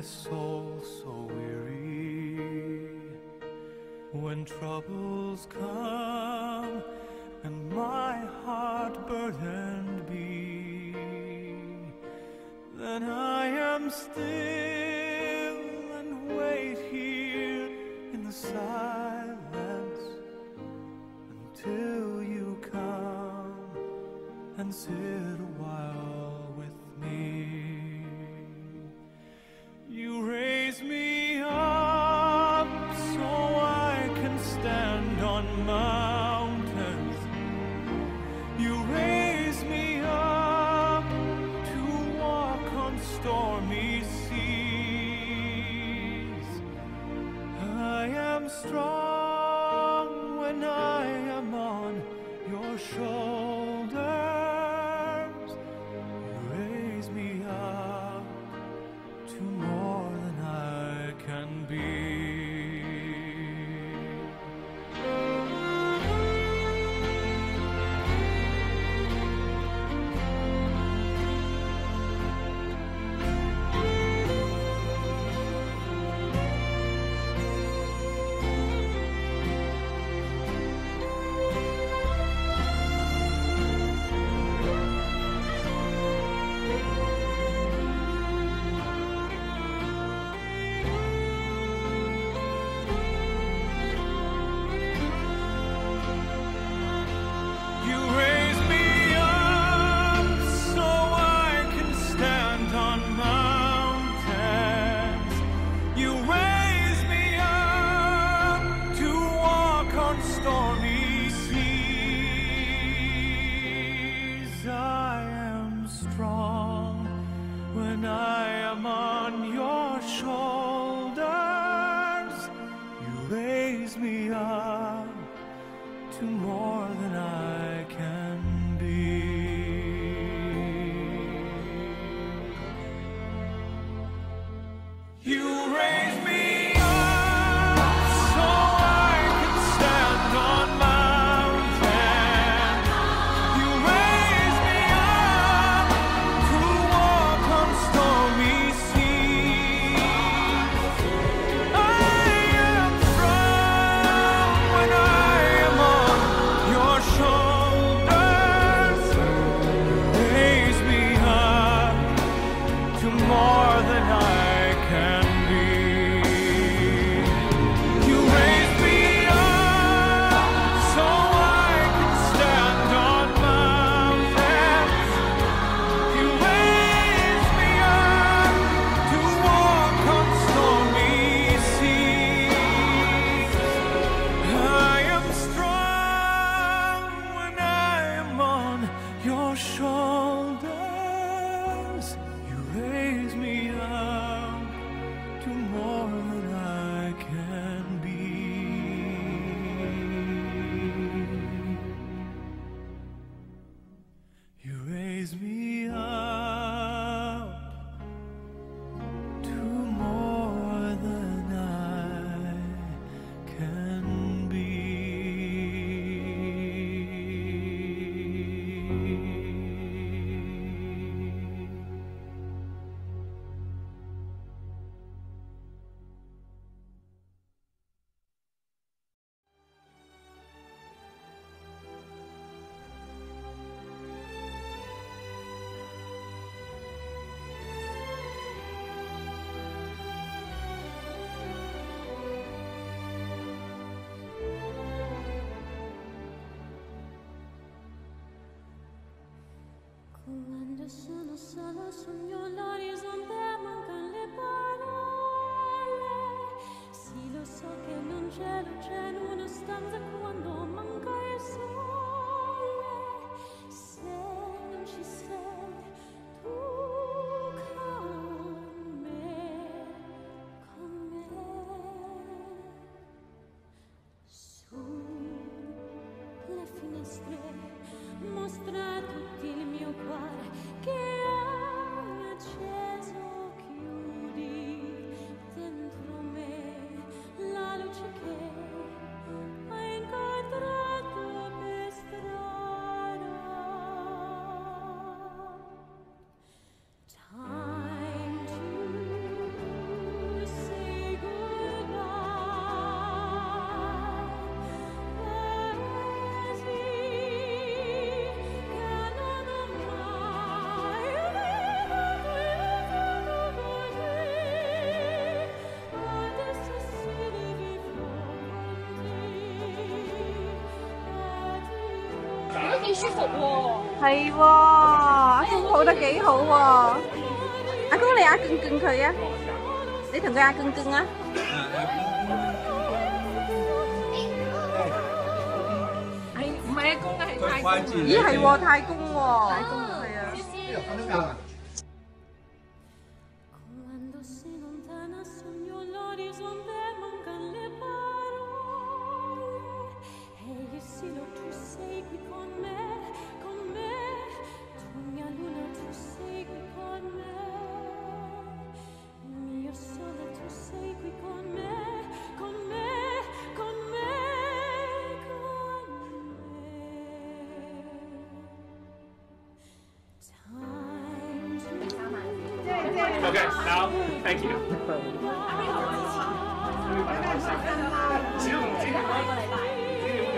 my soul so weary. When troubles come and my heart burdened be, then I am still and wait here in the silence until you come and sit a while with me. You raise me up so I can stand on mountains. You raise me up to walk on stormy seas. I am strong when I am on your shoulders. You raise me up to more than I can be. When I am on your shoulders, you raise me up to more than I can be. You raise me. 幾舒服喎。係喎，阿公抱得幾好喎。阿公你阿勁勁佢啊，你同佢阿勁勁啊。係唔係阿公啊？係太公。咦係喎，太公喎。太公係啊。呢度瞓得覺啊？ Okay, now, thank you. 小紅知點搞？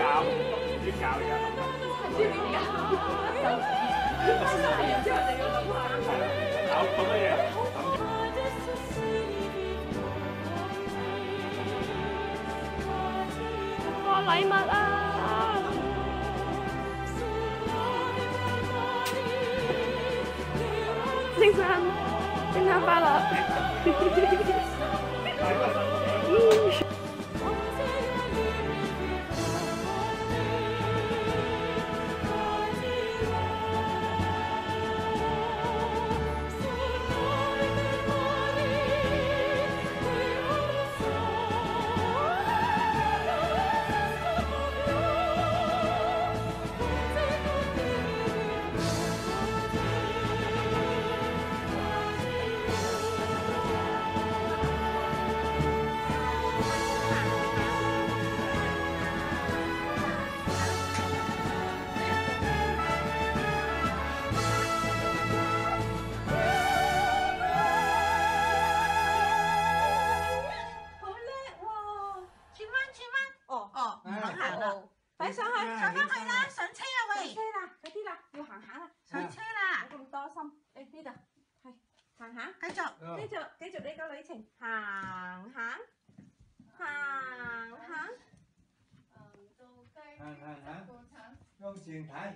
點搞而家？點搞？搞咁多嘢。哇！禮物啊！ 新年快樂！快上去，上翻去啦！上車啊喂！上車啦，快啲啦，要行下啦，上車啦！冇咁多心，你呢度係行下，繼續你個旅程，行下，向前行啦，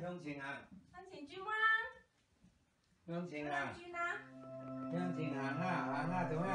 行啦，做咩啊？